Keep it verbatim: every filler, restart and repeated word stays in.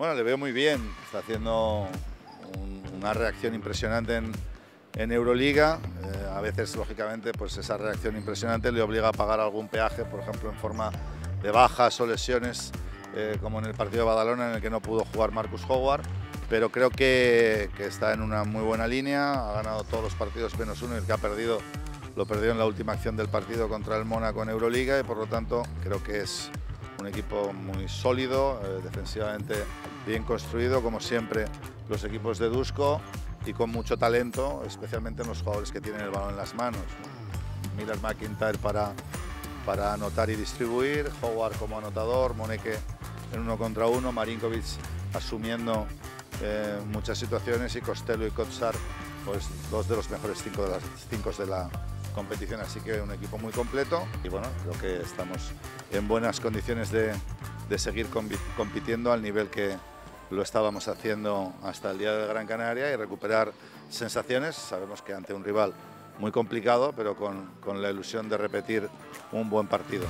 Bueno, le veo muy bien, está haciendo un, una reacción impresionante en, en Euroliga. Eh, a veces, lógicamente, pues esa reacción impresionante le obliga a pagar algún peaje, por ejemplo, en forma de bajas o lesiones, eh, como en el partido de Badalona, en el que no pudo jugar Marcus Howard, pero creo que, que está en una muy buena línea, ha ganado todos los partidos menos uno y el que ha perdido, lo perdió en la última acción del partido contra el Mónaco en Euroliga y, por lo tanto, creo que es un equipo muy sólido, eh, defensivamente bien construido, como siempre los equipos de Dusko, y con mucho talento, especialmente en los jugadores que tienen el balón en las manos, ¿no? Miller McIntyre para, para anotar y distribuir, Howard como anotador, Moneke en uno contra uno, Marinkovic asumiendo eh, muchas situaciones y Costello y Kotsar, pues dos de los mejores cinco de las cinco de la competición, así que un equipo muy completo y bueno, creo que estamos en buenas condiciones de, de seguir compitiendo al nivel que lo estábamos haciendo hasta el día de Gran Canaria y recuperar sensaciones. Sabemos que ante un rival muy complicado, pero con, con la ilusión de repetir un buen partido.